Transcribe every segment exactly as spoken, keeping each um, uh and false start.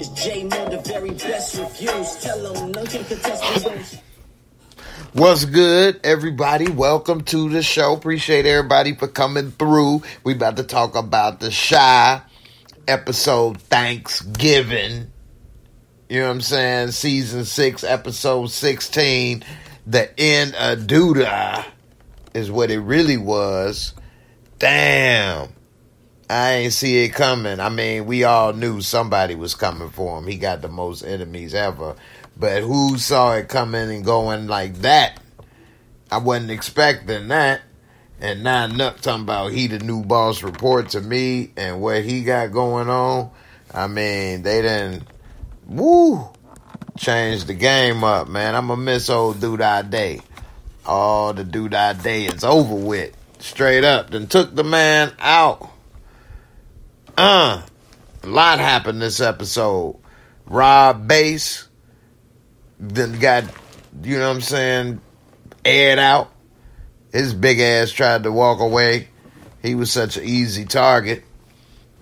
It's J Mo, the very best reviews. Tell them nothing could test those. What's good, everybody? Welcome to the show. Appreciate everybody for coming through. We about to talk about The Chi episode Thanksgiving. You know what I'm saying? Season six, episode sixteen. The end of Duda is what it really was. Damn. I ain't see it coming. I mean, we all knew somebody was coming for him. He got the most enemies ever. But who saw it coming and going like that? I wasn't expecting that. And now Nuck talking about he the new boss report to me and what he got going on. I mean, they done, woo, changed the game up, man. I'm going to miss old Duda Day. All the Duda Day is over with. Straight up. Then took the man out. Uh, a lot happened this episode. Rob Bass. Then got, you know what I'm saying, aired out. His big ass tried to walk away. He was such an easy target.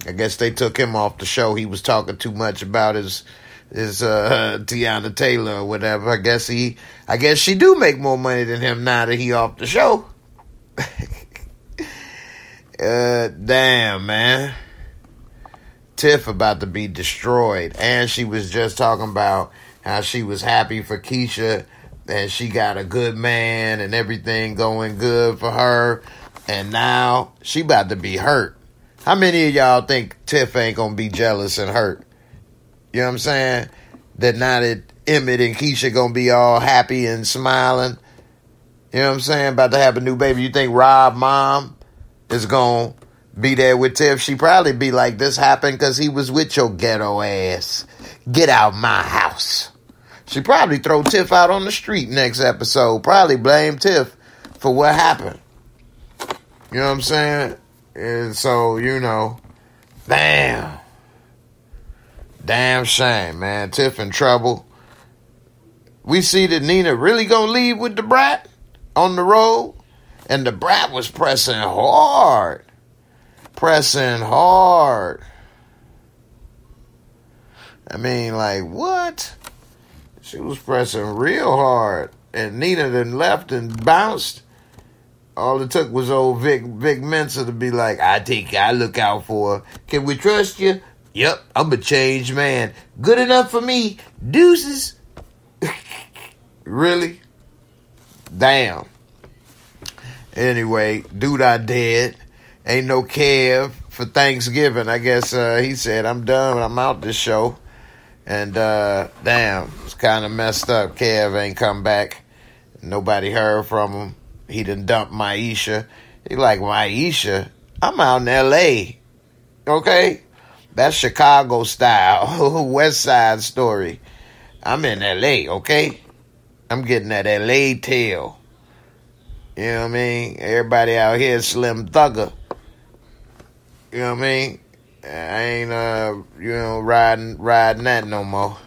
I guess they took him off the show. He was talking too much about his his uh, Tiana Taylor or whatever. I guess he, I guess she do make more money than him now that he off the show. uh, damn, man. Tiff about to be destroyed. And she was just talking about how she was happy for Keisha and she got a good man and everything going good for her. And now she about to be hurt. How many of y'all think Tiff ain't going to be jealous and hurt? You know what I'm saying? That now that Emmett and Keisha going to be all happy and smiling. You know what I'm saying? About to have a new baby. You think Rob's mom is going to be there with Tiff? She probably be like, this happened because he was with your ghetto ass. Get out my house. She probably throw Tiff out on the street next episode. Probably blame Tiff for what happened. You know what I'm saying? And so, you know, damn. Damn shame, man. Tiff in trouble. We see that Nina really gonna leave with Da Brat on the road. And Da Brat was pressing hard. Pressing hard. I mean, like, what? She was pressing real hard. And Nina then left and bounced. All it took was old Vic, Vic Mensa to be like, I think I look out for her. Can we trust you? Yep, I'm a changed man. Good enough for me. Deuces. Really? Damn. Anyway, dude, I dead. Ain't no care for Thanksgiving. I guess uh, he said, I'm done. I'm out this show. And, uh, damn, it's kind of messed up. Kev ain't come back. Nobody heard from him. He done dumped Myesha. He like, Myesha? I'm out in L A Okay? That's Chicago style. West Side Story. I'm in L A, okay? I'm getting that L A tail. You know what I mean? Everybody out here is Slim Thugger. You know what I mean? I ain't, uh, you know, riding, riding that no more.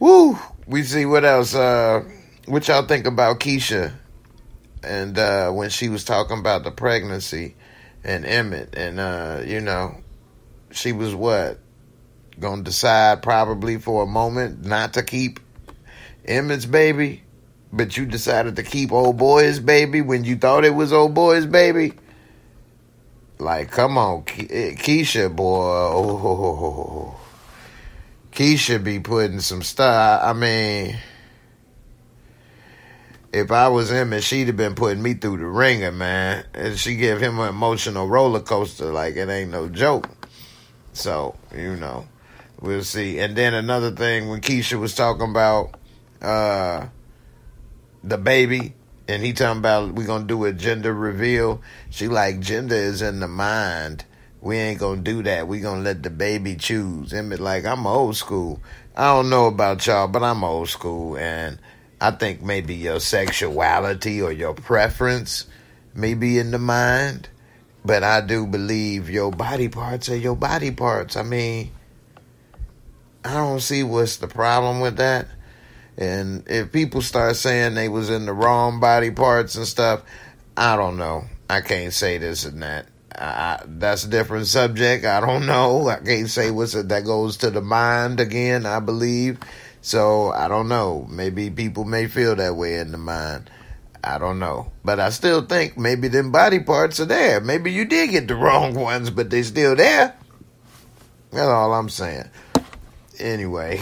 Woo! We see what else, uh, what y'all think about Keisha? And, uh, when she was talking about the pregnancy and Emmett and, uh, you know, she was what? Gonna decide probably for a moment not to keep Emmett's baby, but you decided to keep old boy's baby when you thought it was old boy's baby? Like, come on, Keisha, boy. Oh, Keisha be putting some stuff. I mean, if I was him, and she'd have been putting me through the ringer, man. And she give him an emotional roller coaster like it ain't no joke. So, you know, we'll see. And then another thing, when Keisha was talking about uh, the baby, and he talking about we gonna do a gender reveal. She like, gender is in the mind. We ain't gonna do that. We gonna let the baby choose. Emmett like, I'm old school. I don't know about y'all, but I'm old school. And I think maybe your sexuality or your preference may be in the mind. But I do believe your body parts are your body parts. I mean, I don't see what's the problem with that. And if people start saying they was in the wrong body parts and stuff, I don't know. I can't say this and that. Uh, that's a different subject. I don't know. I can't say what's it. That goes to the mind again, I believe. So I don't know. Maybe people may feel that way in the mind. I don't know. But I still think maybe them body parts are there. Maybe you did get the wrong ones, but they still there. That's all I'm saying. Anyway,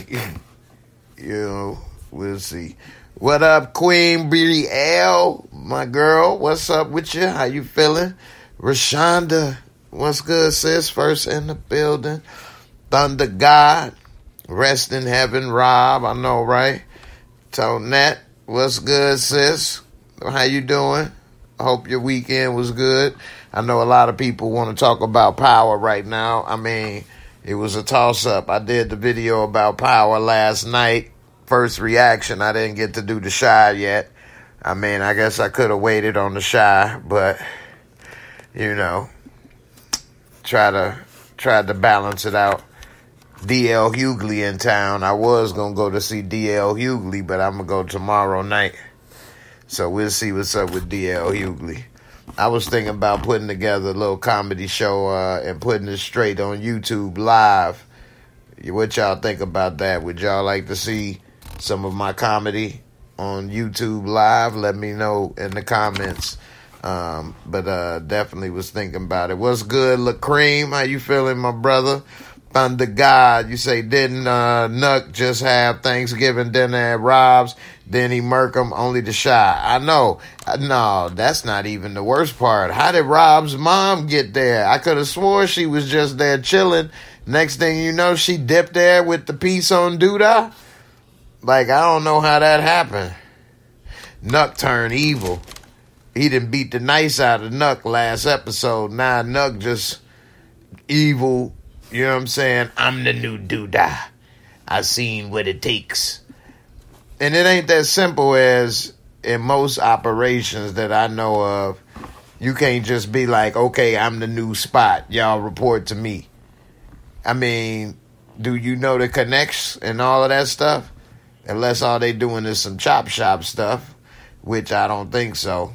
you know, we'll see. What up, Queen B D L, my girl? What's up with you? How you feeling? Rashonda, what's good, sis? First in the building. Thunder God, rest in heaven. Rob, I know, right? Tonette, what's good, sis? How you doing? I hope your weekend was good. I know a lot of people want to talk about Power right now. I mean, it was a toss-up. I did the video about Power last night. First reaction, I didn't get to do the Chi yet. I mean, I guess I could have waited on the Chi, but... You know, try to try to balance it out. D L. Hughley in town. I was going to go to see D L. Hughley, but I'm going to go tomorrow night. So we'll see what's up with D L. Hughley. I was thinking about putting together a little comedy show uh, and putting it straight on YouTube live. What y'all think about that? Would y'all like to see some of my comedy on YouTube live? Let me know in the comments. Um, but, uh, definitely was thinking about it. What's good, LaCream? How you feeling, my brother? Thunder God, you say, didn't, uh, Nuck just have Thanksgiving dinner at Rob's? Then he Merkham, only the Shy. I know. No, that's not even the worst part. How did Rob's mom get there? I could have swore she was just there chilling. Next thing you know, she dipped there with the piece on Duda. Like, I don't know how that happened. Nuck turned evil. He didn't beat the nice out of Nuck last episode. Now Nuck just evil. You know what I'm saying? I'm the new Duda. I seen what it takes. And it ain't that simple as in most operations that I know of. You can't just be like, okay, I'm the new spot. Y'all report to me. I mean, do you know the connects and all of that stuff? Unless all they doing is some chop shop stuff, which I don't think so.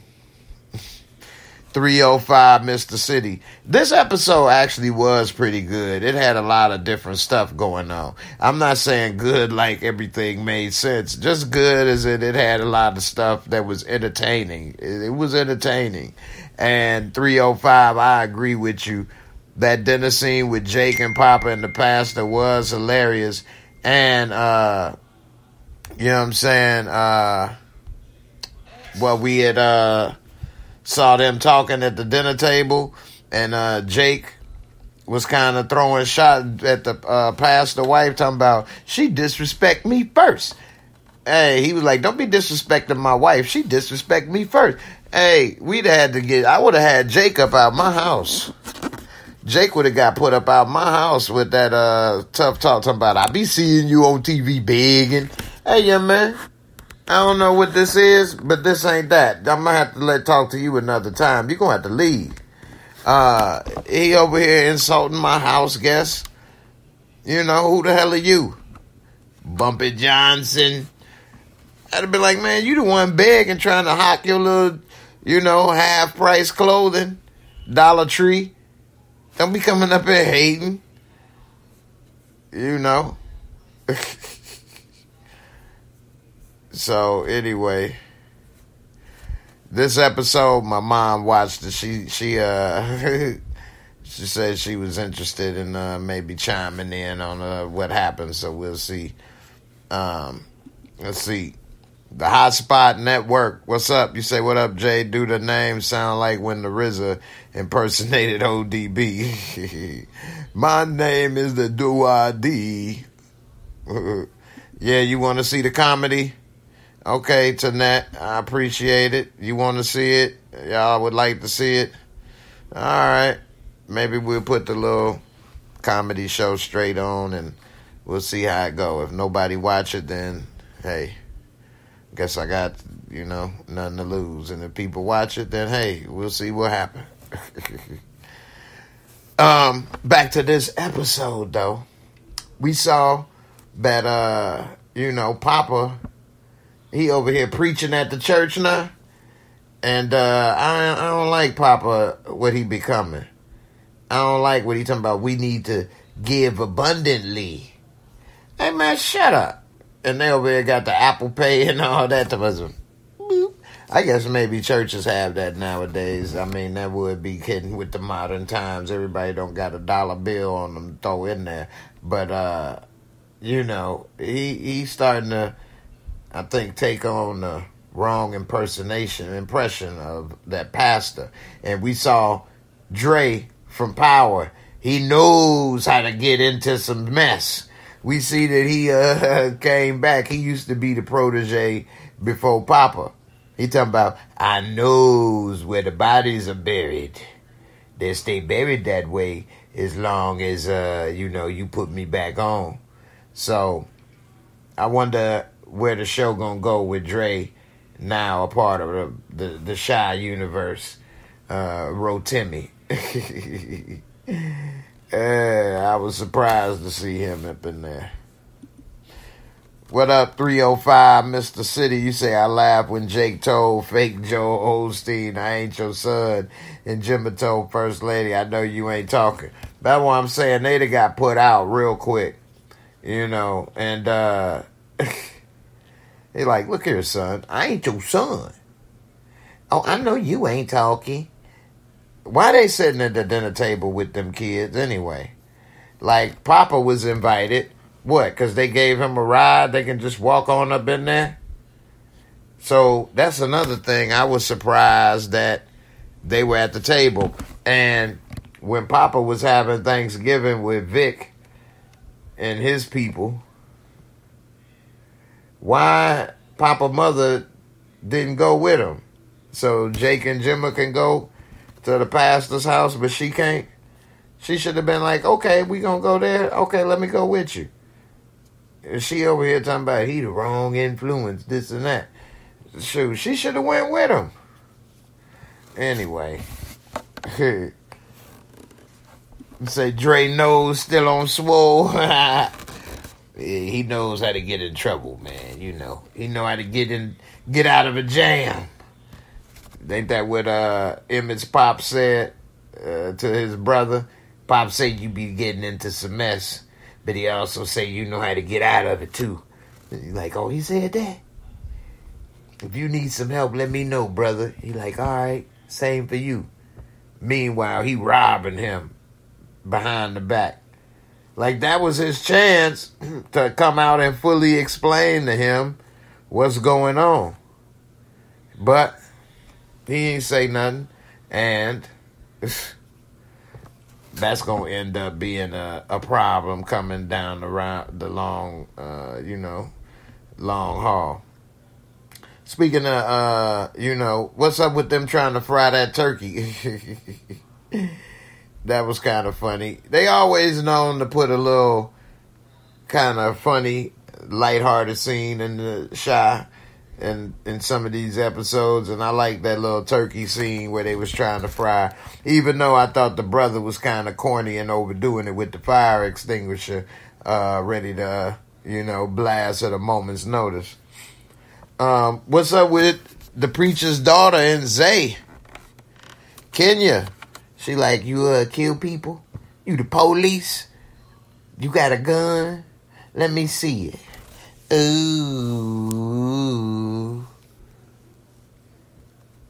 three oh five Mister City. This episode actually was pretty good. It had a lot of different stuff going on. I'm not saying good like everything made sense. Just good as it, it had a lot of stuff that was entertaining. It, it was entertaining. And three oh five, I agree with you. That dinner scene with Jake and Papa and the pastor was hilarious. And, uh, you know what I'm saying? Uh, well, we had... Uh, saw them talking at the dinner table, and uh, Jake was kind of throwing shot at the uh, pastor wife, talking about, she disrespect me first. Hey, he was like, don't be disrespecting my wife. She disrespect me first. Hey, we'd had to get, I would have had Jake up out my house. Jake would have got put up out my house with that uh, tough talk, talking about, I be seeing you on T V begging. Hey, young man. I don't know what this is, but this ain't that. I'm going to have to let talk to you another time. You're going to have to leave. Uh, he over here insulting my house guests. You know, who the hell are you? Bumpy Johnson. I'd have been like, man, you the one begging, trying to hawk your little, you know, half-price clothing. Dollar Tree. Don't be coming up here hating. You know. So, anyway, this episode, my mom watched it. She, she, uh, she said she was interested in, uh, maybe chiming in on, uh, what happened. So, we'll see. Um, let's see. The Hotspot Network. What's up? You say, what up, Jay? Do the name sound like when the R Z A impersonated O D B. My name is the Duda. Yeah, you want to see the comedy? Okay, Tonette, I appreciate it. You want to see it? Y'all would like to see it? All right. Maybe we'll put the little comedy show straight on and we'll see how it go. If nobody watch it, then, hey, guess I got, you know, nothing to lose. And if people watch it, then, hey, we'll see what happens. um, back to this episode, though. We saw that, uh, you know, Papa... He over here preaching at the church now. And uh, I, I don't like Papa, what he becoming. I don't like what he's talking about. We need to give abundantly. Hey, man, shut up. And they over there got the Apple Pay and all that type of stuff. I guess maybe churches have that nowadays. I mean, that would be kidding with the modern times. Everybody don't got a dollar bill on them to throw in there. But, uh, you know, he he's starting to, I think, take on the wrong impersonation, impression of that pastor. And we saw Dre from Power. He knows how to get into some mess. We see that he uh, came back. He used to be the protege before Papa. He talking about, I knows where the bodies are buried. They stay buried that way as long as, uh, you know, you put me back on. So, I wonder where the show gonna go with Dre now a part of the, the, the Chi universe. Uh, Rotimi. uh, I was surprised to see him up in there. What up, three oh five, Mister City? You say, I laughed when Jake told fake Joe Osteen, I ain't your son. And Gemma told First Lady, I know you ain't talking. That's what I'm saying. They got put out real quick, you know. And uh, they like, look here, son. I ain't your son. Oh, I know you ain't talking. Why they sitting at the dinner table with them kids anyway? Like, Papa was invited. What, because they gave him a ride? They can just walk on up in there? So that's another thing. I was surprised that they were at the table. And when Papa was having Thanksgiving with Vic and his people, why Papa's mother didn't go with him? So Jake and Gemma can go to the pastor's house, but she can't? She should have been like, okay, we going to go there. Okay, let me go with you. She over here talking about he the wrong influence, this and that. Shoot, she should have went with him. Anyway. Say Dre knows still on swole. He knows how to get in trouble, man. You know. He know how to get in, get out of a jam. Ain't that what uh, Emmett's pop said uh, to his brother? Pop said you be getting into some mess. But he also say you know how to get out of it, too. He's like, oh, he said that? If you need some help, let me know, brother. He like, all right, same for you. Meanwhile, he robbing him behind the back. Like, that was his chance to come out and fully explain to him what's going on. But he ain't say nothing. And that's going to end up being a, a problem coming down the, round, the long, uh, you know, long haul. Speaking of, uh, you know, what's up with them trying to fry that turkey? That was kind of funny. They always known to put a little kind of funny, lighthearted scene in the Chi and in some of these episodes, and I like that little turkey scene where they was trying to fry, even though I thought the brother was kind of corny and overdoing it with the fire extinguisher, uh, ready to, uh, you know, blast at a moment's notice. Um, what's up with the preacher's daughter and Zay? Kenya, she like, you uh, kill people? You the police? You got a gun? Let me see it. Ooh.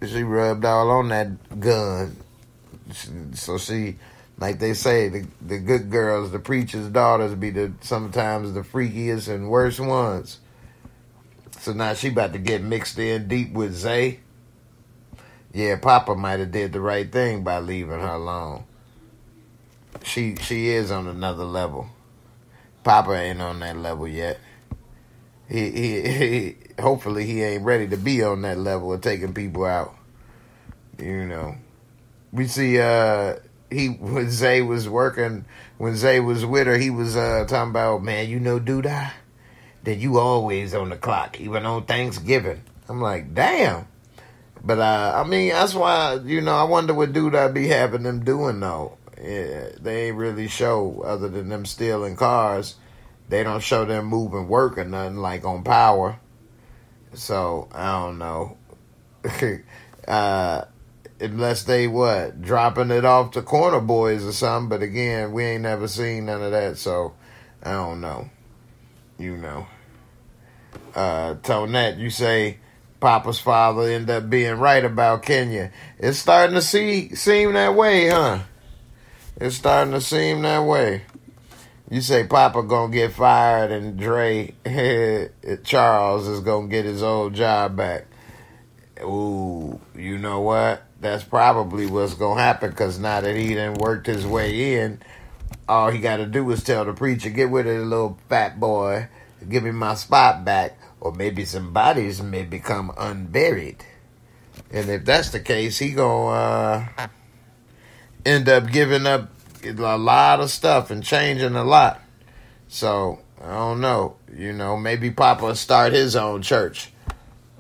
She rubbed all on that gun. So she, like they say, the, the good girls, the preacher's daughters be the sometimes the freakiest and worst ones. So now she about to get mixed in deep with Zay. Yeah, Papa might have did the right thing by leaving her alone. She, she is on another level. Papa ain't on that level yet. He, he, he, hopefully he ain't ready to be on that level of taking people out. You know, we see, uh, he, when Zay was working, when Zay was with her, he was, uh, talking about, man, you know, Duda, that you always on the clock, even on Thanksgiving. I'm like, damn. But, uh, I mean, that's why, you know, I wonder what Duda be having them doing though. Yeah, they ain't really show other than them stealing cars. They don't show them moving work or nothing like on Power. So, I don't know. uh, unless they, what, dropping it off to corner boys or something. But again, we ain't never seen none of that, so I don't know. You know. Uh, Tonette, you say Papa's father end up being right about Kenya. It's starting to see seem that way, huh? It's starting to seem that way. You say Papa gonna get fired and Dre Charles is gonna get his old job back. Ooh, you know what? That's probably what's gonna happen, because now that he done worked his way in, all he gotta do is tell the preacher, get rid of the little fat boy, give me my spot back, or maybe some bodies may become unburied. And if that's the case, he gonna uh, end up giving up a lot of stuff and changing a lot. So, I don't know. You know, maybe Papa will start his own church.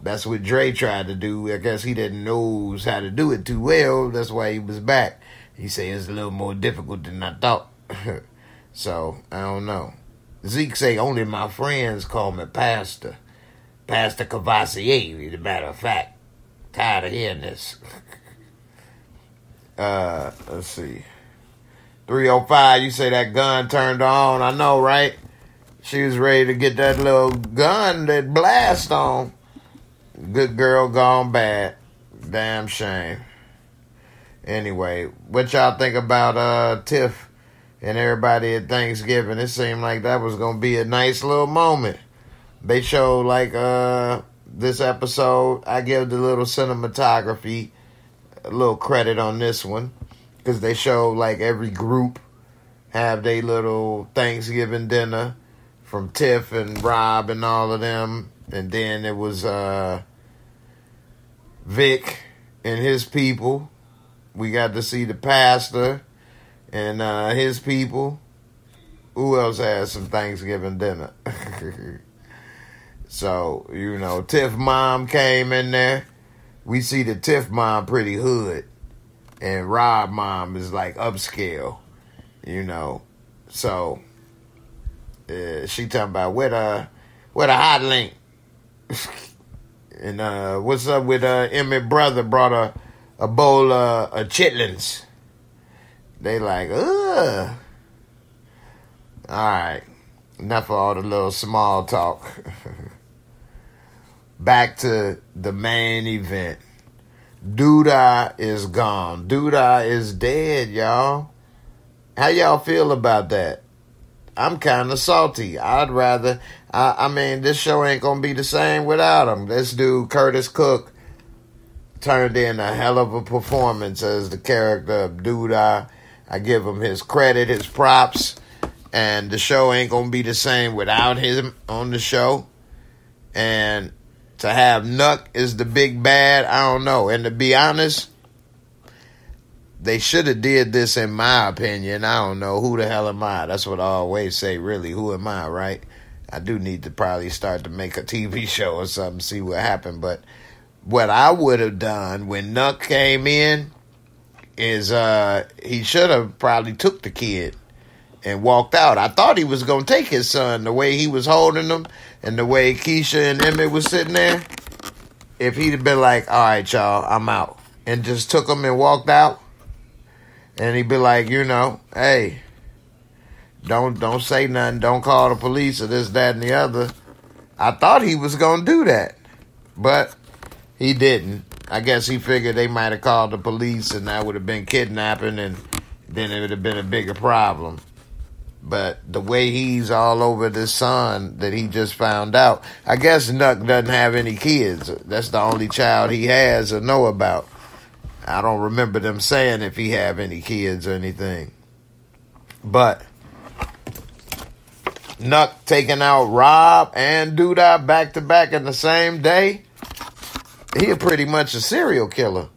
That's what Dre tried to do. I guess he didn't know how to do it too well. That's why he was back. He said it's a little more difficult than I thought. So, I don't know. Zeke say, only my friends call me Pastor. Pastor Cavassier, as a matter of fact. Tired of hearing this. uh, let's see. three oh five, you say that gun turned on. I know, right? She was ready to get that little gun, that blast on. Good girl gone bad. Damn shame. Anyway, what y'all think about uh, Tiff and everybody at Thanksgiving? It seemed like that was going to be a nice little moment. They showed, like, uh, this episode. I give the little cinematography a little credit on this one, because they showed, like, every group have their little Thanksgiving dinner from Tiff and Rob and all of them. And then it was uh, Vic and his people. We got to see the pastor and uh, his people. Who else had some Thanksgiving dinner? So, you know, Tiff mom came in there. We see the Tiff mom pretty hood. And Rob mom is like upscale, you know. So, uh, she talking about with a, with a hot link. And uh, what's up with uh, Emmett brother brought a, a bowl of, of chitlins. They like, ugh. Alright. Enough of all the little small talk. Back to the main event. Duda is gone. Duda is dead, y'all. How y'all feel about that? I'm kind of salty. I'd rather... I, I mean, this show ain't going to be the same without him. This dude, Curtis Cook, turned in a hell of a performance as the character of Duda. I give him his credit, his props, and the show ain't going to be the same without him on the show. And to have Nuck is the big bad, I don't know. And to be honest, they should have did this in my opinion. I don't know. Who the hell am I? That's what I always say, really. Who am I, right? I do need to probably start to make a T V show or something, see what happened. But what I would have done when Nuck came in is uh, he should have probably took the kid and walked out. I thought he was going to take his son the way he was holding him and the way Keisha and Emmett was sitting there. If he'd have been like, all right, y'all, I'm out, and just took him and walked out, and he'd be like, you know, hey, Don't don't say nothing. Don't call the police or this, that, and the other. I thought he was going to do that, but he didn't. I guess he figured they might have called the police and that would have been kidnapping, and then it would have been a bigger problem. But the way he's all over this son that he just found out, I guess Nuck doesn't have any kids. That's the only child he has or know about. I don't remember them saying if he have any kids or anything. But Nuck taking out Rob and Duda back to back in the same day. He pretty much a serial killer.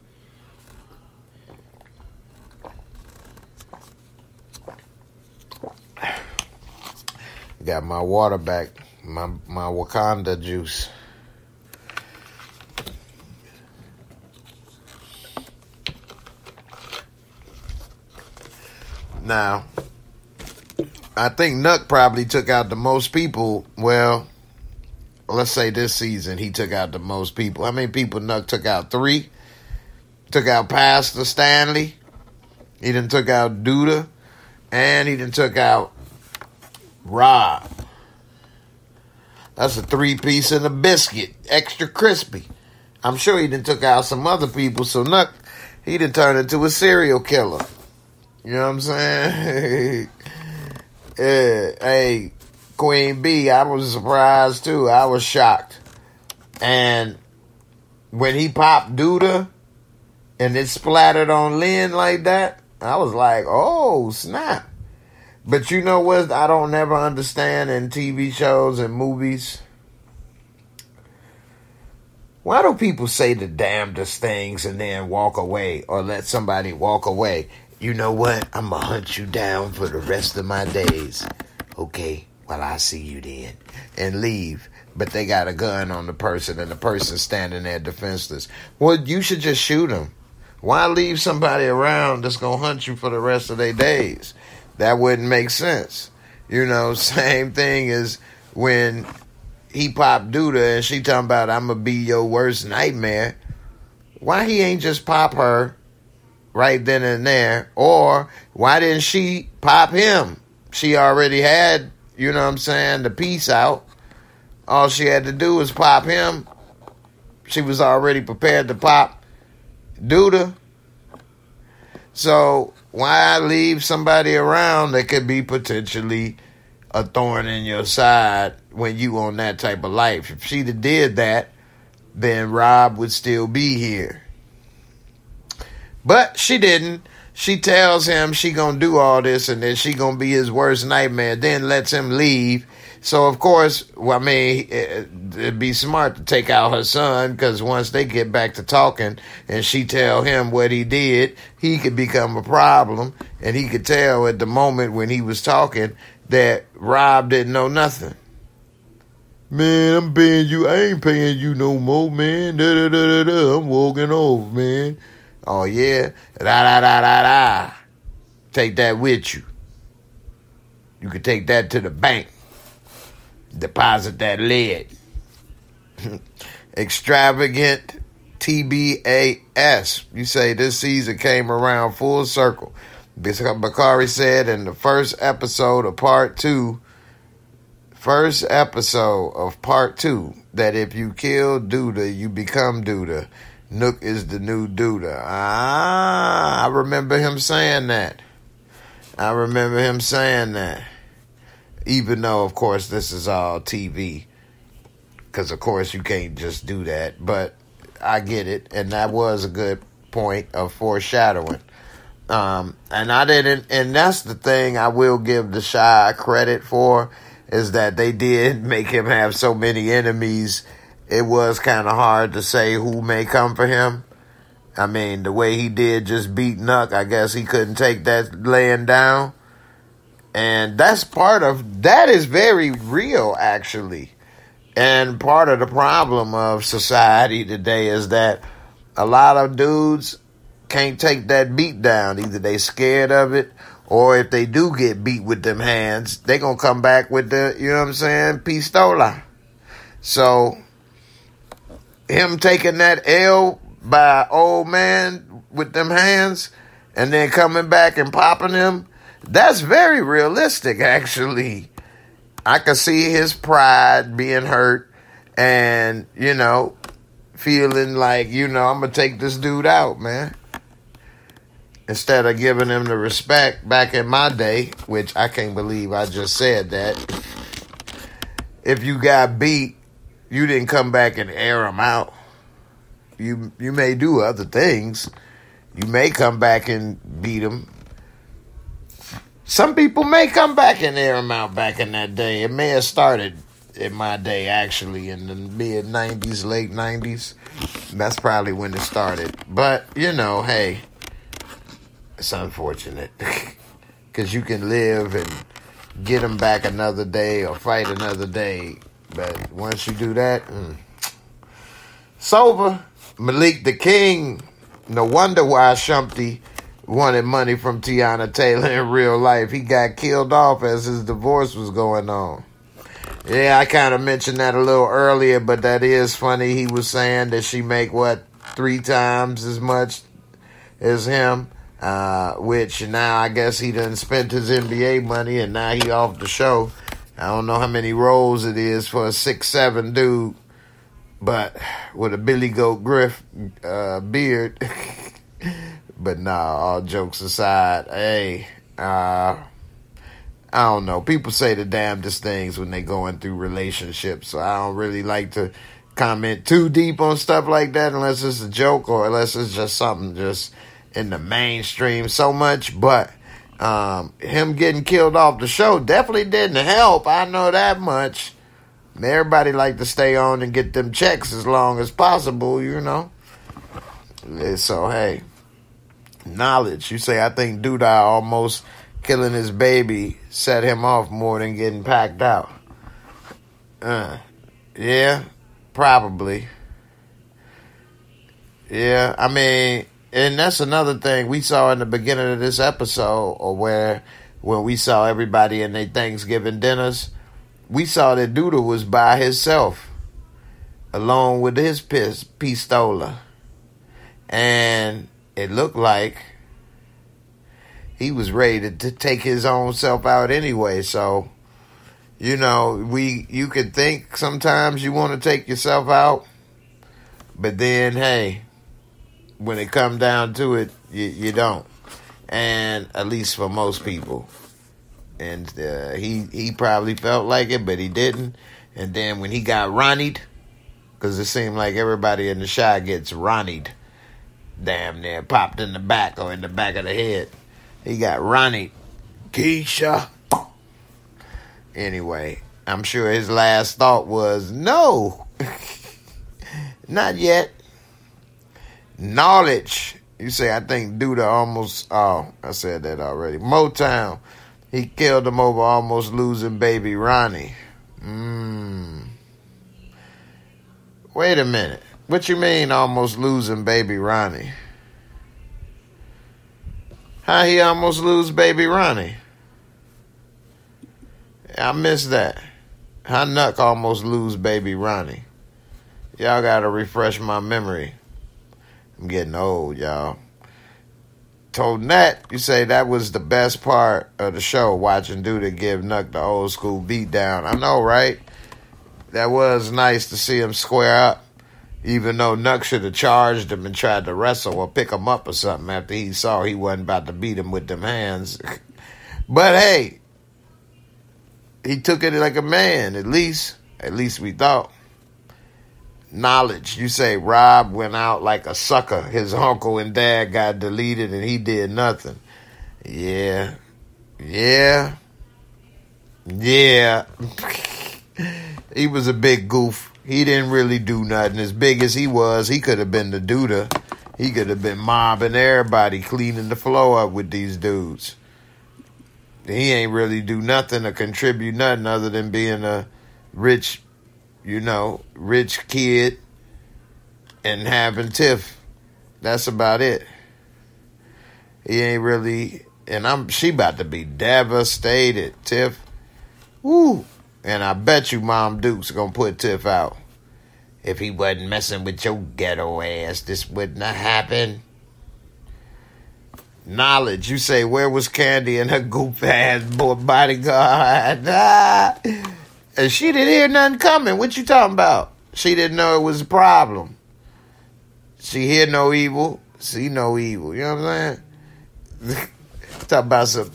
Got my water back, my my Wakanda juice. Now, I think Nuck probably took out the most people. Well, let's say this season he took out the most people. How many people Nuck took out? Three? took out Pastor Stanley. He done took out Duda. And he done took out Rob. That's a three-piece and a biscuit. Extra crispy. I'm sure he done took out some other people. So Nuck, he done turned into a serial killer. You know what I'm saying? yeah, hey, Queen B, I was surprised too. I was shocked. And when he popped Duda and it splattered on Lynn like that, I was like, oh, snap. But you know what I don't never understand in T V shows and movies? Why do people say the damnedest things and then walk away or let somebody walk away? You know what? I'm going to hunt you down for the rest of my days. Okay, well, I'll see you then. And leave. But they got a gun on the person and the person's standing there defenseless. Well, you should just shoot them. Why leave somebody around that's going to hunt you for the rest of their days? That wouldn't make sense. You know, same thing as when he popped Duda and she talking about, I'm going to be your worst nightmare. Why he ain't just pop her right then and there? Or why didn't she pop him? She already had, you know what I'm saying, the piece out. All she had to do was pop him. She was already prepared to pop Duda. So why leave somebody around that could be potentially a thorn in your side when you on that type of life? If she did that, then Rob would still be here. But she didn't. She tells him she gonna do all this and then she gonna be his worst nightmare, then lets him leave. So, of course, well, I mean, it'd be smart to take out her son because once they get back to talking and she tell him what he did, he could become a problem. And he could tell at the moment when he was talking that Rob didn't know nothing. Man, I'm paying you. I ain't paying you no more, man. Da, da, da, da, da. I'm walking off, man. Oh, yeah. Da, da, da, da, da. Take that with you. You could take that to the bank. Deposit that lead. Extravagant T B A S. You say this season came around full circle. Bakari said in the first episode of part two, first episode of part two, that if you kill Duda, you become Duda. Nuck is the new Duda. Ah, I remember him saying that. I remember him saying that. Even though, of course, this is all T V. Because, of course, you can't just do that. But I get it. And that was a good point of foreshadowing. Um, and I didn't... And that's the thing I will give the Chi credit for. Is that they did make him have so many enemies. It was kind of hard to say who may come for him. I mean, the way he did just beat Nuck. I guess he couldn't take that laying down. And that's part of, that is very real, actually. And part of the problem of society today is that a lot of dudes can't take that beat down. Either they scared of it, or if they do get beat with them hands, they going to come back with the, you know what I'm saying, pistola. So, him taking that L by old man with them hands, and then coming back and popping him, that's very realistic, actually. I could see his pride being hurt and, you know, feeling like, you know, I'm going to take this dude out, man. Instead of giving him the respect back in my day, which I can't believe I just said that. If you got beat, you didn't come back and air him out. You, you may do other things. You may come back and beat him. Some people may come back and air them out back in that day. It may have started in my day, actually, in the mid nineties, late nineties. That's probably when it started. But, you know, hey, it's unfortunate. Because you can live and get them back another day or fight another day. But once you do that, mm. It's over. Malik the King. No wonder why Shumpty wanted money from Tiana Taylor in real life. He got killed off as his divorce was going on. Yeah, I kind of mentioned that a little earlier, but that is funny. He was saying that she make, what, three times as much is him, uh, which now I guess he done spent his N B A money and now he off the show. I don't know how many roles it is for a six seven dude, but with a Billy Goat Griff uh, beard. But nah, all jokes aside, hey, uh, I don't know. People say the damnedest things when they going through relationships, so I don't really like to comment too deep on stuff like that unless it's a joke or unless it's just something just in the mainstream so much. But um, him getting killed off the show definitely didn't help. I know that much. Everybody like to stay on and get them checks as long as possible, you know. So, hey, knowledge. You say, I think Duda almost killing his baby set him off more than getting packed out. Uh, yeah, probably. Yeah, I mean, and that's another thing we saw in the beginning of this episode, or where when we saw everybody in their Thanksgiving dinners, we saw that Duda was by himself, along with his pis- pistola. And it looked like he was ready to, to take his own self out anyway. So, you know, we you can think sometimes you want to take yourself out. But then, hey, when it comes down to it, you, you don't. And at least for most people. And uh, he, he probably felt like it, but he didn't. And then when he got Ronnied, because it seemed like everybody in the shy gets Ronnied. Damn near popped in the back or in the back of the head. He got Ronnie, Keisha. Anyway, I'm sure his last thought was, no, not yet. Knowledge. You say, I think Duda almost, oh, I said that already. Motown, he killed him over almost losing baby Ronnie. Mm. Wait a minute. What you mean almost losing baby Ronnie? How he almost lose baby Ronnie? I missed that. How Nuck almost lose baby Ronnie? Y'all gotta refresh my memory. I'm getting old, y'all. Told Nat, you say that was the best part of the show, watching Duda give Nuck the old school beat down. I know, right? That was nice to see him square up. Even though Nuck should have charged him and tried to wrestle or pick him up or something after he saw he wasn't about to beat him with them hands. But hey, he took it like a man, at least. At least we thought. Knowledge. You say Rob went out like a sucker. His uncle and dad got deleted and he did nothing. Yeah. Yeah. Yeah. He was a big goof. He didn't really do nothing. As big as he was, he could have been the Duda. He could have been mobbing everybody, cleaning the floor up with these dudes. He ain't really do nothing or contribute nothing other than being a rich, you know, rich kid and having Tiff. That's about it. He ain't really, and I'm she about to be devastated, Tiff. Woo! And I bet you Mom Duke's gonna put Tiff out. If he wasn't messing with your ghetto ass, this wouldn't have happened. Knowledge, you say, where was Candy and her goof ass bodyguard? Ah. And she didn't hear nothing coming. What you talking about? She didn't know it was a problem. She hear no evil, see no evil. You know what I'm saying? Talk about some.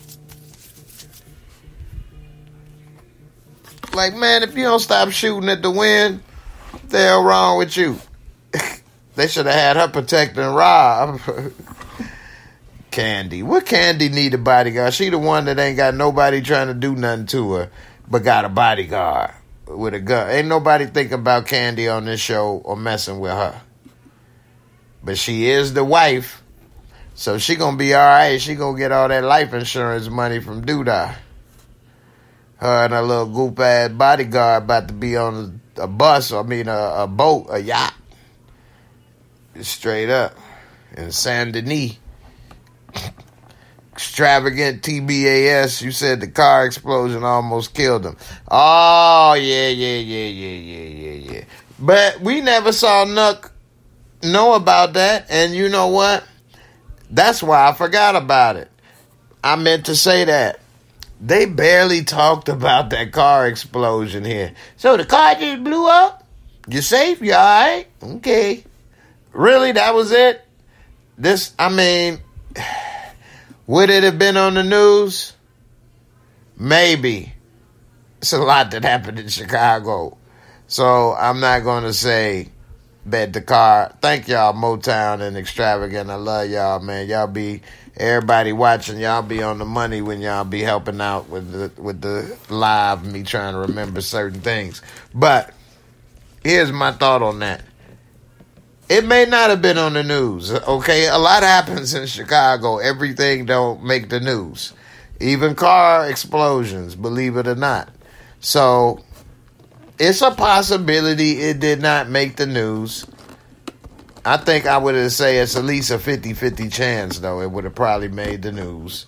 Like, man, if you don't stop shooting at the wind, what the hell wrong with you? They should have had her protecting Rob. Candy. What Candy need a bodyguard? She the one that ain't got nobody trying to do nothing to her, but got a bodyguard with a gun. Ain't nobody thinking about Candy on this show or messing with her. But she is the wife, so she gonna be all right. She gonna get all that life insurance money from Duda. Her and her little goop-ass bodyguard about to be on a bus, I mean a, a boat, a yacht. Straight up. In Saint Denis. Extravagant T B A S. You said the car explosion almost killed him. Oh, yeah, yeah, yeah, yeah, yeah, yeah, yeah. But we never saw Nuck know about that. And you know what? That's why I forgot about it. I meant to say that. They barely talked about that car explosion here. So the car just blew up? You safe? You all right? Okay. Really? That was it? This, I mean, would it have been on the news? Maybe. It's a lot that happened in Chicago. So I'm not going to say bet the car. Thank y'all, Motown and Extravagant. I love y'all, man. Y'all be... Everybody watching, y'all be on the money when y'all be helping out with the with the live, me trying to remember certain things. But here's my thought on that. It may not have been on the news, okay? A lot happens in Chicago. Everything don't make the news. Even car explosions, believe it or not. So it's a possibility it did not make the news. I think I would say it's at least a fifty-fifty chance, though. It would have probably made the news.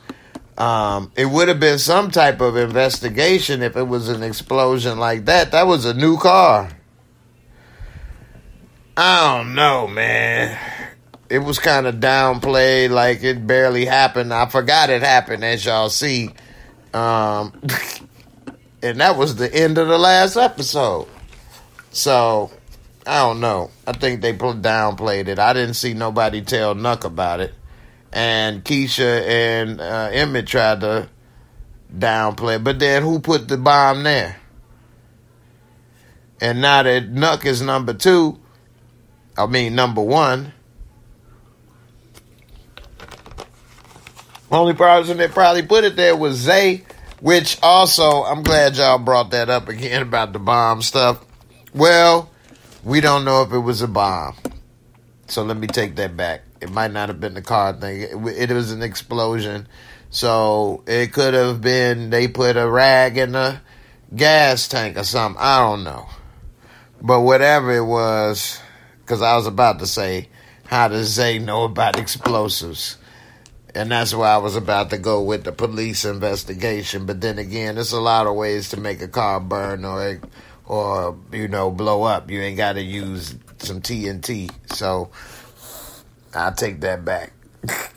Um, it would have been some type of investigation if it was an explosion like that. That was a new car. I don't know, man. It was kind of downplayed, like it barely happened. I forgot it happened, as y'all see. Um, and that was the end of the last episode. So... I don't know. I think they downplayed it. I didn't see nobody tell Nuck about it. And Keisha and uh, Emmett tried to downplay it. But then who put the bomb there? And now that Nuck is number two, I mean number one, only person that probably put it there was Zay, which also, I'm glad y'all brought that up again about the bomb stuff. Well... We don't know if it was a bomb. So let me take that back. It might not have been the car thing. It, it was an explosion. So it could have been they put a rag in the gas tank or something. I don't know. But whatever it was, because I was about to say, how does Zay know about explosives? And that's why I was about to go with the police investigation. But then again, there's a lot of ways to make a car burn or a, Or, you know, blow up. You ain't got to use some T N T. So, I'll take that back.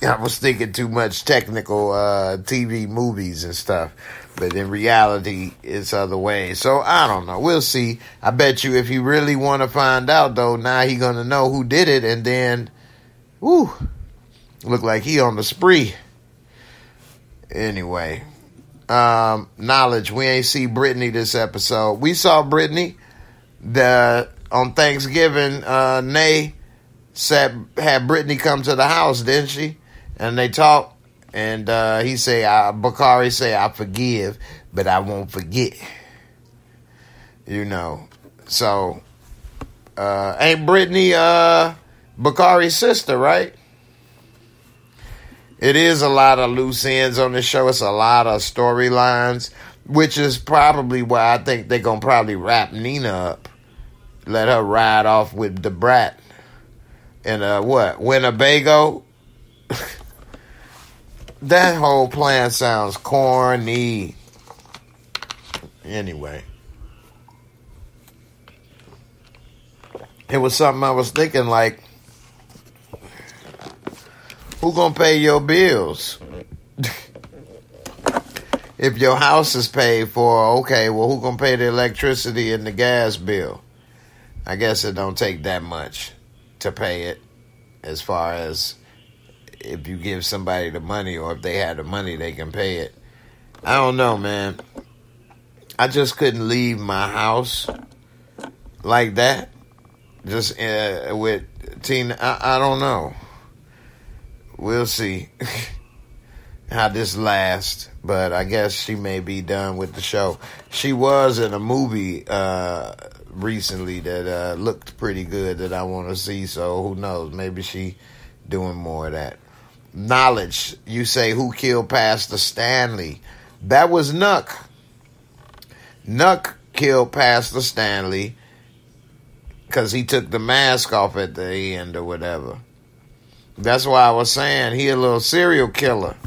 I was thinking too much technical uh, T V movies and stuff. But in reality, it's other ways. So, I don't know. We'll see. I bet you if you really want to find out, though, now he going to know who did it. And then, whew, look like he on the spree. Anyway. Um, knowledge. We ain't see Britney this episode. We saw Britney the on Thanksgiving. Uh, Nay said had Britney come to the house, didn't she? And they talked. And uh, he say, I, Bakari say, I forgive, but I won't forget. You know. So uh, ain't Britney uh, Bakari's sister, right? It is a lot of loose ends on this show. It's a lot of storylines, which is probably why I think they're going to probably wrap Nina up. Let her ride off with Da Brat. And uh, what? Winnebago? That whole plan sounds corny. Anyway. It was something I was thinking like, who gonna pay your bills? If your house is paid for, okay, well, who gonna pay the electricity and the gas bill? I guess it don't take that much to pay it as far as if you give somebody the money or if they had the money, they can pay it. I don't know, man. I just couldn't leave my house like that. Just uh, with Tina, I, I don't know. We'll see how this lasts, but I guess she may be done with the show. She was in a movie uh, recently that uh, looked pretty good that I want to see, so who knows? Maybe she doing more of that. Knowledge. You say, who killed Pastor Stanley? That was Nuck. Nuck killed Pastor Stanley because he took the mask off at the end or whatever. That's why I was saying he a little serial killer.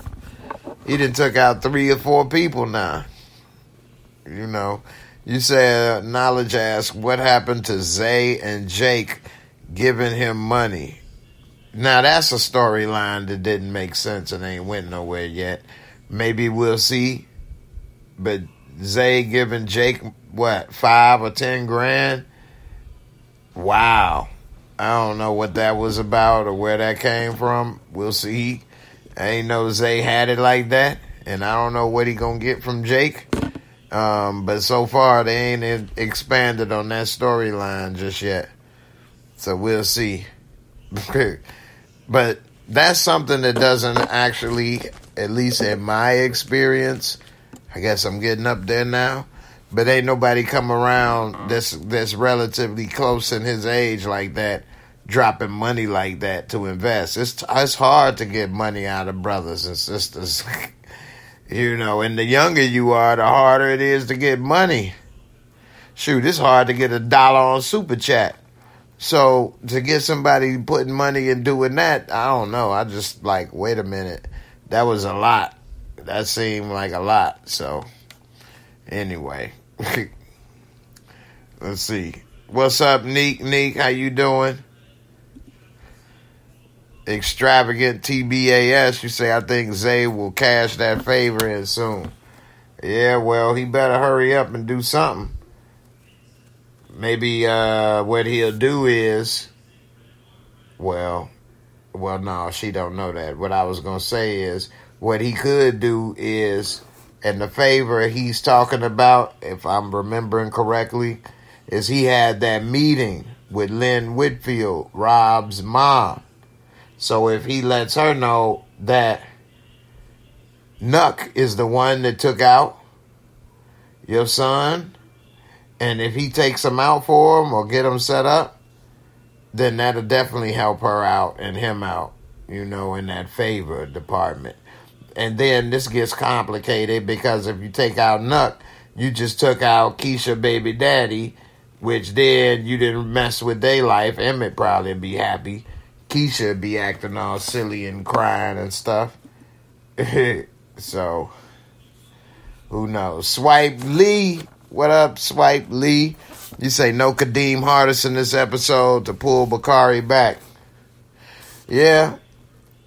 He done took out three or four people now. You know, you said, uh, knowledge asked, what happened to Zay and Jake giving him money? Now, that's a storyline that didn't make sense and ain't went nowhere yet. Maybe we'll see. But Zay giving Jake, what, five or ten grand? Wow. I don't know what that was about or where that came from. We'll see. I ain't know Zay had it like that. And I don't know what he gonna get from Jake. Um, but so far, they ain't expanded on that storyline just yet. So we'll see. But that's something that doesn't actually, at least in my experience, I guess I'm getting up there now, but ain't nobody come around that's, that's relatively close in his age like that, dropping money like that to invest. It's it's hard to get money out of brothers and sisters. You know, and the younger you are, the harder it is to get money. Shoot, it's hard to get a dollar on Super Chat. So to get somebody putting money and doing that, I don't know. I just like, wait a minute. That was a lot. That seemed like a lot. So anyway, let's see. What's up, Neek? Neek, how you doing? Extravagant T B A S. You say, I think Zay will cash that favor in soon. Yeah, well, he better hurry up and do something. Maybe uh, what he'll do is, well, well, no, she don't know that. What I was going to say is what he could do is, and the favor he's talking about, if I'm remembering correctly, is he had that meeting with Lynn Whitfield, Rob's mom. So if he lets her know that Nuck is the one that took out your son, and if he takes them out for him or get them set up, then that'll definitely help her out and him out, you know, in that favor department. And then this gets complicated because if you take out Nuck, you just took out Keisha baby daddy, which then you didn't mess with their life. Emmett probably be happy. Keisha be acting all silly and crying and stuff. So, who knows? Swipe Lee. What up, Swipe Lee? You say no Kadeem Hardison this episode to pull Bakari back. Yeah.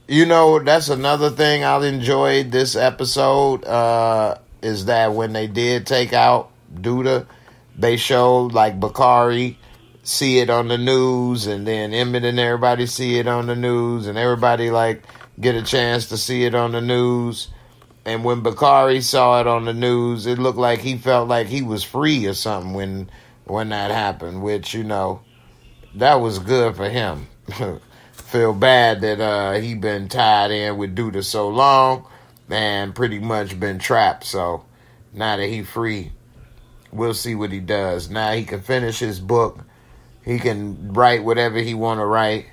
You know, that's another thing I enjoyed this episode uh, is that when they did take out Duda, they showed, like, Bakari see it on the news, and then Emmett and everybody see it on the news, and everybody, like, get a chance to see it on the news. And when Bakari saw it on the news, it looked like he felt like he was free or something when when that happened, which, you know, that was good for him. Feel bad that uh, he been tied in with Duda so long and pretty much been trapped. So now that he free, we'll see what he does. Now he can finish his book. He can write whatever he want to write.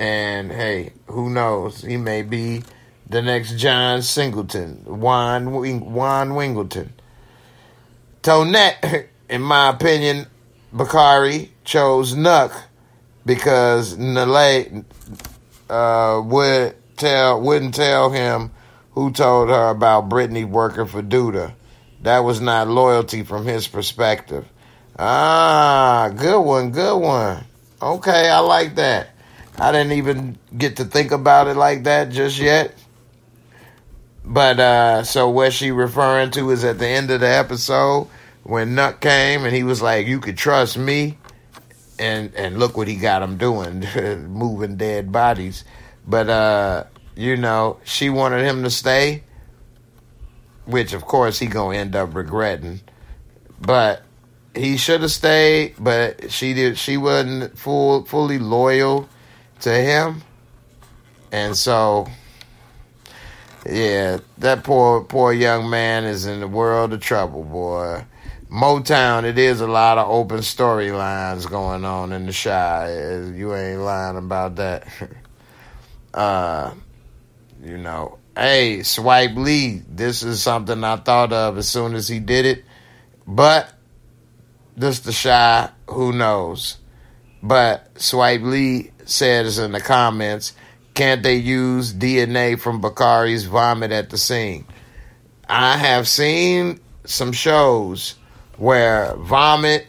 And, hey, who knows? He may be the next John Singleton, Juan, Juan Wingleton. Tonette, in my opinion, Bakari chose Nuck because Nalay uh, would tell, wouldn't tell him who told her about Britney working for Duda. That was not loyalty from his perspective. Ah, good one, good one. Okay, I like that. I didn't even get to think about it like that just yet. But, uh, so what she referring to is at the end of the episode when Nuck came and he was like, you could trust me. And, and look what he got him doing, moving dead bodies. But, uh, you know, she wanted him to stay, which, of course, he going to end up regretting. But he should have stayed, but she did. She wasn't full, fully loyal to him. And so, yeah, that poor poor young man is in the world of trouble, boy. Motown, it is a lot of open storylines going on in the Chi. You ain't lying about that. uh, you know, hey, Swipe Lee, this is something I thought of as soon as he did it. But this the Chi, who knows? But Swipe Lee says in the comments, can't they use D N A from Bakari's vomit at the scene? I have seen some shows where vomit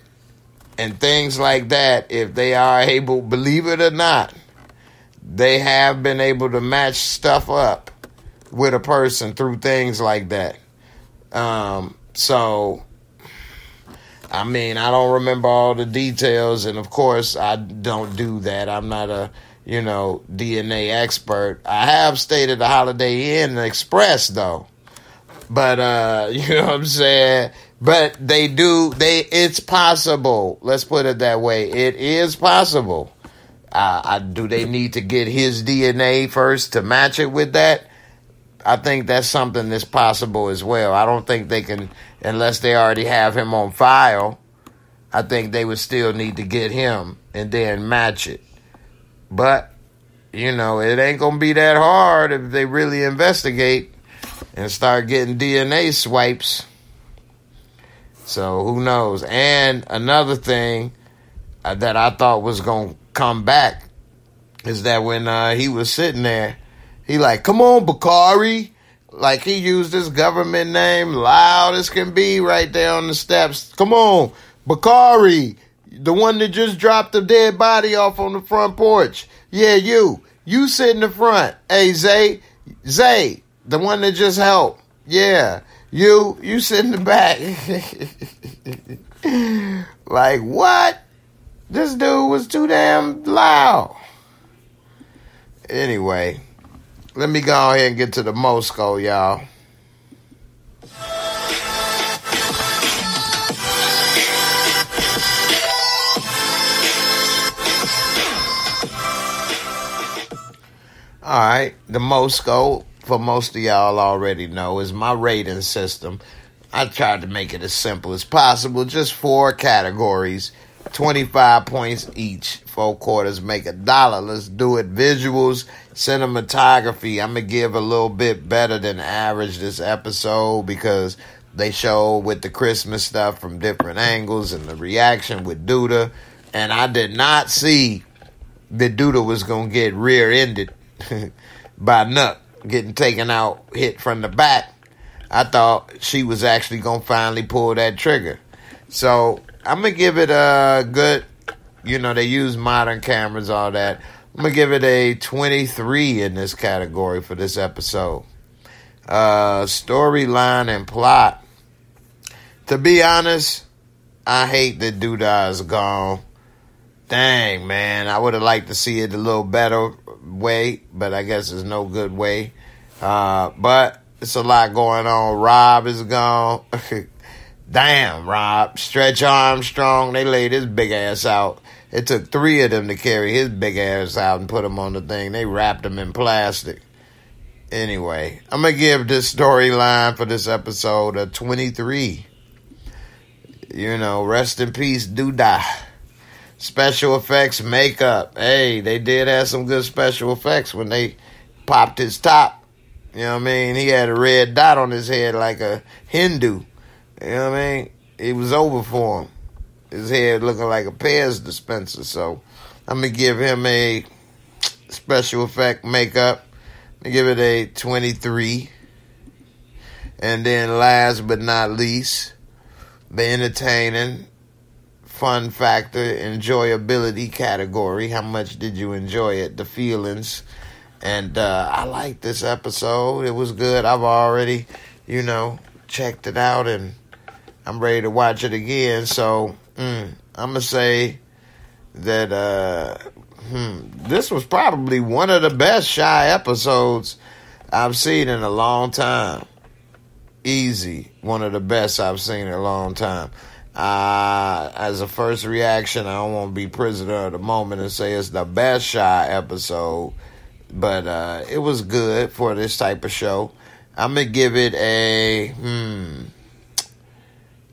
and things like that, if they are able, believe it or not, they have been able to match stuff up with a person through things like that. Um, so, I mean, I don't remember all the details, and of course, I don't do that. I'm not a, you know, D N A expert. I have stayed at the Holiday Inn Express, though. But, uh, you know what I'm saying? But they do, they, it's possible. Let's put it that way. It is possible. Uh, I, do they need to get his D N A first to match it with that? I think that's something that's possible as well. I don't think they can, unless they already have him on file, I think they would still need to get him and then match it. But, you know, it ain't going to be that hard if they really investigate and start getting D N A swipes. So who knows? And another thing that I thought was going to come back is that when uh, he was sitting there, he like, come on, Bakari. Like, he used his government name loud as can be right there on the steps. Come on, Bakari, the one that just dropped the dead body off on the front porch. Yeah, you. You sit in the front. Hey, Zay. Zay, the one that just helped. Yeah. You, you sit in the back. Like, what? This dude was too damn loud. Anyway, let me go ahead and get to the Moscow, y'all. All right, the Moscow, for most of y'all already know, is my rating system. I tried to make it as simple as possible. Just four categories, twenty-five points each. Four quarters make a dollar. Let's do it. Visuals, cinematography. I'm going to give a little bit better than average this episode because they showed with the Christmas stuff from different angles and the reaction with Duda. And I did not see that Duda was going to get rear-ended by Nuck, getting taken out, hit from the back. I thought she was actually going to finally pull that trigger. So I'm going to give it a good, you know, they use modern cameras, all that. I'm going to give it a twenty-three in this category for this episode. Uh, Storyline and plot. To be honest, I hate that Duda is gone. Dang, man. I would have liked to see it a little better way, but I guess there's no good way. Uh, but it's a lot going on. Rob is gone. Damn, Rob. Stretch Armstrong, they laid his big ass out. It took three of them to carry his big ass out and put him on the thing. They wrapped him in plastic. Anyway, I'm going to give this storyline for this episode a twenty-three. You know, rest in peace, Duda. Special effects, makeup. Hey, they did have some good special effects when they popped his top. You know what I mean? He had a red dot on his head like a Hindu. You know what I mean? It was over for him. His head looking like a Pez dispenser. So I'm going to give him a special effect makeup. I'm going to give it a twenty-three. And then last but not least, the entertaining, fun factor, enjoyability category. How much did you enjoy it? The feelings. And uh, I liked this episode. It was good. I've already, you know, checked it out and I'm ready to watch it again. So mm, I'm going to say that uh, hmm, this was probably one of the best Chi episodes I've seen in a long time. Easy. One of the best I've seen in a long time. Uh, as a first reaction, I don't want to be prisoner of the moment and say it's the best Chi episode. But uh, it was good for this type of show. I'm going to give it a... Hmm,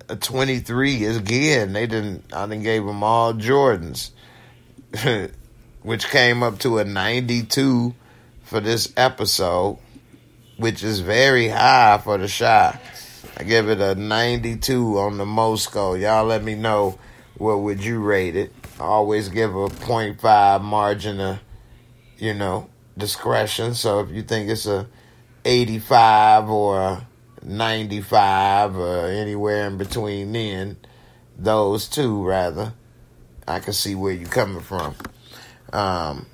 a twenty-three again. They didn't. I didn't gave them all Jordans, which came up to a ninety-two for this episode, which is very high for the Chi. I give it a ninety-two on the Moscow. Y'all let me know what would you rate it. I always give a point five margin of, you know, discretion. So if you think it's a eighty-five or a ninety-five or anywhere in between then, those two rather, I can see where you're coming from. Um,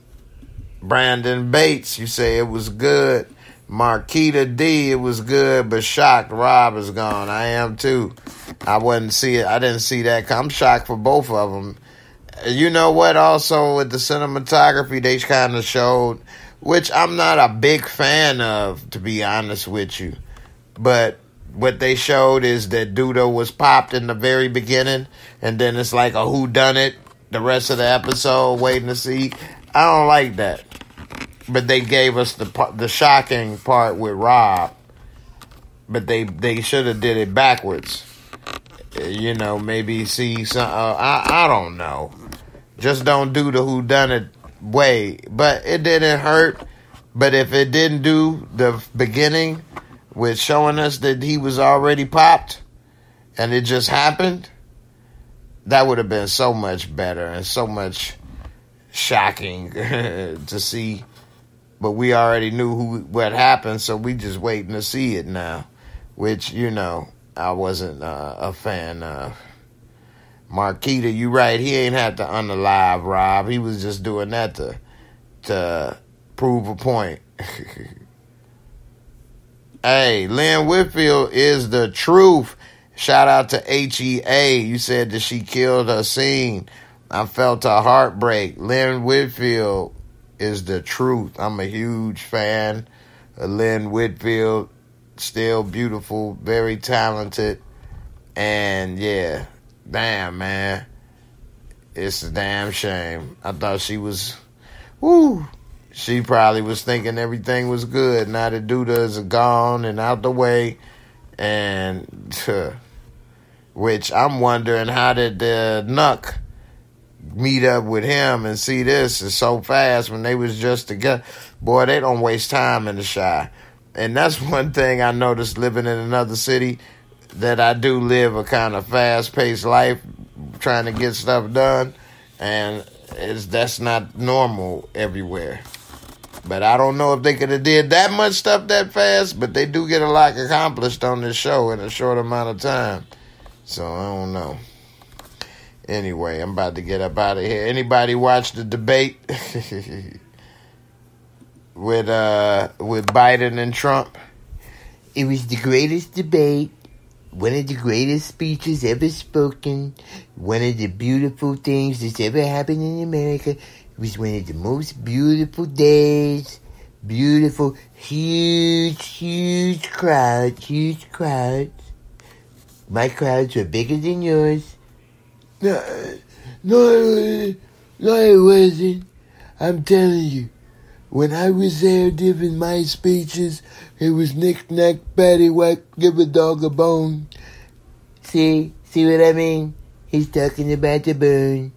Brandon Bates, you say it was good. Marquita D, it was good, but shocked Rob is gone. I am too. I wouldn't see it. I didn't see that. I'm shocked for both of them. You know what? Also, with the cinematography, they kind of showed, which I'm not a big fan of, to be honest with you. But what they showed is that Duda was popped in the very beginning, and then it's like a whodunit the rest of the episode, waiting to see. I don't like that. But they gave us the the shocking part with Rob. But they, they should have did it backwards. You know, maybe see some. Uh, I I don't know. Just don't do the whodunit way. But it didn't hurt. But if it didn't do the beginning with showing us that he was already popped and it just happened, that would have been so much better and so much shocking to see. But we already knew who what happened, so we just waiting to see it now, which, you know, I wasn't uh, a fan of. Marquita, you right. He ain't had to unalive Rob. He was just doing that to to prove a point. Hey, Lynn Whitfield is the truth. Shout out to H E A. You said that she killed her scene. I felt her heartbreak. Lynn Whitfield is the truth. I'm a huge fan of Lynn Whitfield. Still beautiful, very talented. And yeah, damn, man. It's a damn shame. I thought she was, woo. She probably was thinking everything was good. Now that Duda is gone and out the way. And, uh, which I'm wondering, how did the uh, Nuck meet up with him and see this is so fast when they was just together? Boy, they don't waste time in the Chi. And that's one thing I noticed living in another city, that I do live a kind of fast-paced life, trying to get stuff done, and it's, that's not normal everywhere. But I don't know if they could have did that much stuff that fast, but they do get a lot accomplished on this show in a short amount of time. So I don't know. Anyway, I'm about to get up out of here. Anybody watch the debate with uh with Biden and Trump? It was the greatest debate, one of the greatest speeches ever spoken, one of the beautiful things that's ever happened in America. It was one of the most beautiful days. Beautiful, huge, huge crowds, huge crowds. My crowds were bigger than yours. No, no, no, it wasn't. I'm telling you, when I was there giving my speeches, it was knick-knack, paddywhack, give a dog a bone. See, see what I mean? He's talking about the bone.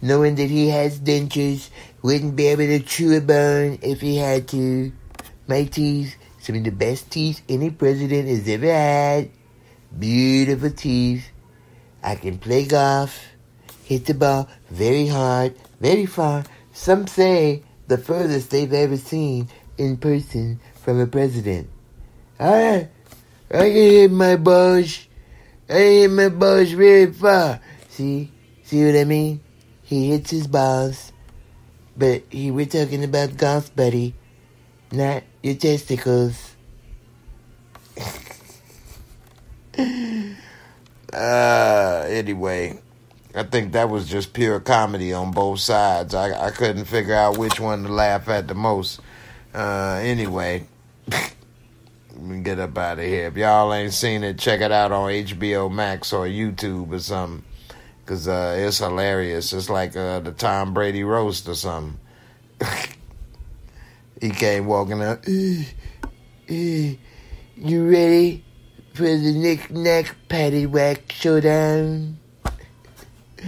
Knowing that he has dentures, wouldn't be able to chew a bone if he had to. My teeth, some of the best teeth any president has ever had. Beautiful teeth. I can play golf, hit the ball very hard, very far. Some say the furthest they've ever seen in person from a president. I, I can hit my balls. I hit my balls very far. See? See what I mean? He hits his balls, but he, we're talking about golf, buddy, not your testicles. uh, anyway, I think that was just pure comedy on both sides. I, I couldn't figure out which one to laugh at the most. Uh, anyway, let me get up out of here. If y'all ain't seen it, check it out on H B O Max or YouTube or something. Because uh, it's hilarious. It's like uh, the Tom Brady roast or something. He came walking up. Uh, uh, you ready for the knick-knack, paddywhack showdown? Uh,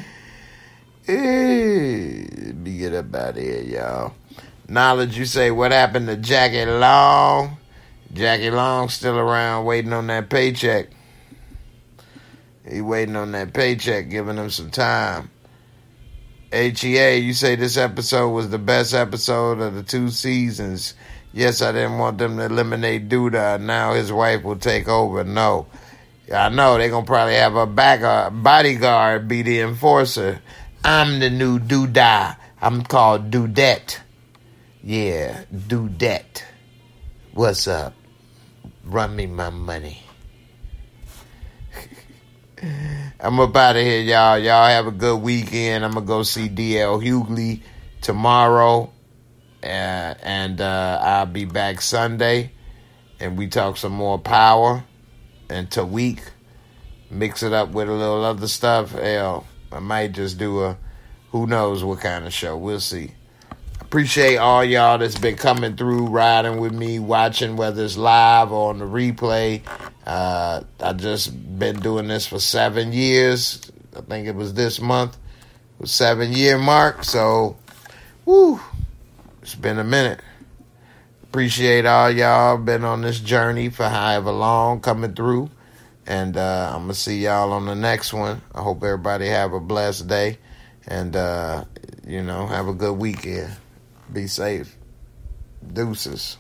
let me get up out of here, y'all. Knowledge, you say, what happened to Jackie Long? Jackie Long's still around waiting on that paycheck. He waiting on that paycheck, giving him some time. H E A, you say this episode was the best episode of the two seasons. Yes, I didn't want them to eliminate Duda. Now his wife will take over. No. I know, they're going to probably have a back, uh, bodyguard be the enforcer. I'm the new Duda. I'm called Dudette. Yeah, Duda. What's up? Run me my money. I'm up out of here, y'all. Y'all have a good weekend. I'm going to go see D L Hughley tomorrow. Uh, and uh, I'll be back Sunday. And we talk some more Power. And Tawik. Mix it up with a little other stuff. Hell, I might just do a who knows what kind of show. We'll see. Appreciate all y'all that's been coming through, riding with me, watching, whether it's live or on the replay. Uh, I just been doing this for seven years. I think it was this month. It was seven-year mark. So, whew, it's been a minute. Appreciate all y'all. Been on this journey for however long, coming through. And uh, I'm going to see y'all on the next one. I hope everybody have a blessed day. And, uh, you know, have a good weekend. Be safe. Deuces.